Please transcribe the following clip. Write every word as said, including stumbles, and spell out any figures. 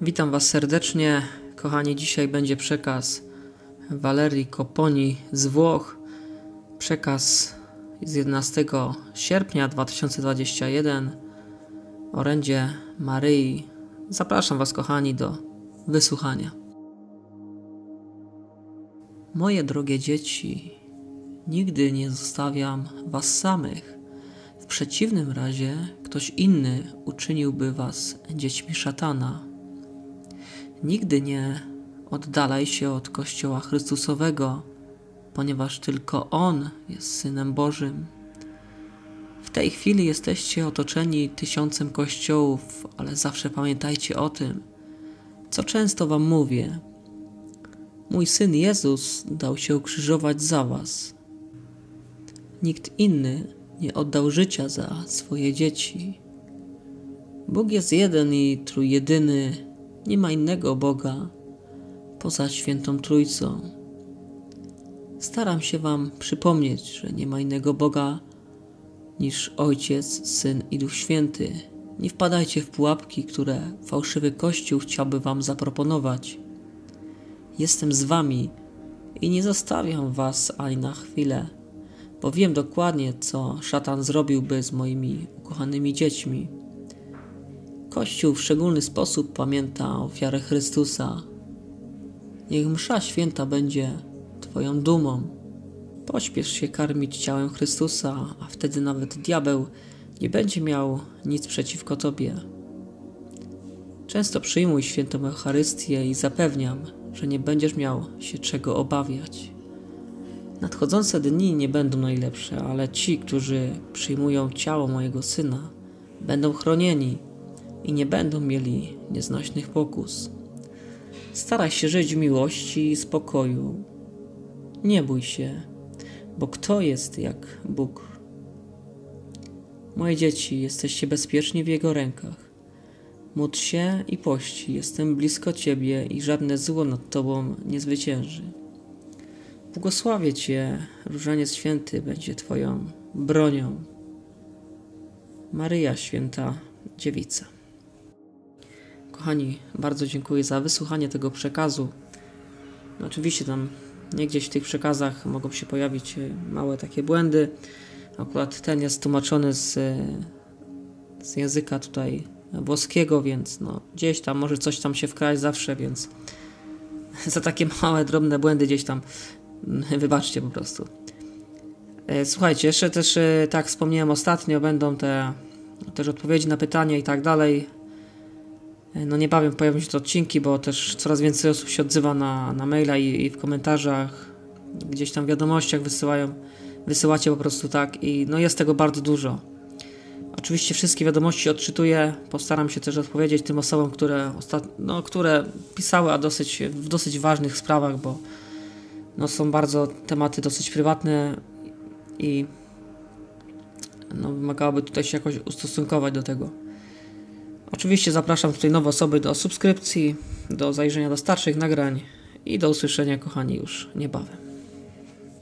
Witam Was serdecznie, kochani. Dzisiaj będzie przekaz Valerii Copponi z Włoch. Przekaz z jedenastego sierpnia dwa tysiące dwudziestego pierwszego Orędzie Maryi. Zapraszam Was, kochani, do wysłuchania. Moje drogie dzieci, nigdy nie zostawiam Was samych. W przeciwnym razie ktoś inny uczyniłby Was dziećmi szatana. Nigdy nie oddalaj się od Kościoła Chrystusowego, ponieważ tylko On jest Synem Bożym. W tej chwili jesteście otoczeni tysiącem kościołów, ale zawsze pamiętajcie o tym, co często Wam mówię. Mój Syn Jezus dał się ukrzyżować za Was. Nikt inny nie oddał życia za swoje dzieci. Bóg jest jeden i trójjedyny. Nie ma innego Boga poza Świętą Trójcą. Staram się Wam przypomnieć, że nie ma innego Boga niż Ojciec, Syn i Duch Święty. Nie wpadajcie w pułapki, które fałszywy Kościół chciałby Wam zaproponować. Jestem z Wami i nie zostawiam Was ani na chwilę, bo wiem dokładnie, co szatan zrobiłby z moimi ukochanymi dziećmi. Kościół w szczególny sposób pamięta ofiarę Chrystusa. Niech msza święta będzie Twoją dumą. Pośpiesz się karmić ciałem Chrystusa, a wtedy nawet diabeł nie będzie miał nic przeciwko Tobie. Często przyjmuj świętą Eucharystię i zapewniam, że nie będziesz miał się czego obawiać. Nadchodzące dni nie będą najlepsze, ale ci, którzy przyjmują ciało mojego Syna, będą chronieni i nie będą mieli nieznośnych pokus. Staraj się żyć w miłości i spokoju. Nie bój się, bo kto jest jak Bóg? Moje dzieci, jesteście bezpieczni w Jego rękach. Módl się i pości, jestem blisko Ciebie i żadne zło nad Tobą nie zwycięży. Błogosławię Cię, Różaniec Święty będzie Twoją bronią. Maryja Święta Dziewica. Kochani, bardzo dziękuję za wysłuchanie tego przekazu. No oczywiście tam niegdzieś w tych przekazach mogą się pojawić małe takie błędy. Akurat ten jest tłumaczony z, z języka tutaj włoskiego, więc no gdzieś tam może coś tam się wkraść zawsze, więc za takie małe, drobne błędy gdzieś tam wybaczcie po prostu. Słuchajcie, jeszcze też tak wspomniałem ostatnio, będą te też odpowiedzi na pytania i tak dalej. No niebawem pojawią się te odcinki, bo też coraz więcej osób się odzywa na, na maila i, i w komentarzach, gdzieś tam w wiadomościach wysyłają, wysyłacie po prostu, tak, i no jest tego bardzo dużo. Oczywiście wszystkie wiadomości odczytuję, postaram się też odpowiedzieć tym osobom, które, no, które pisały a dosyć, w dosyć ważnych sprawach, bo no, są bardzo tematy dosyć prywatne i no, wymagałoby tutaj się jakoś ustosunkować do tego. Oczywiście zapraszam tutaj nowe osoby do subskrypcji, do zajrzenia do starszych nagrań i do usłyszenia, kochani, już niebawem.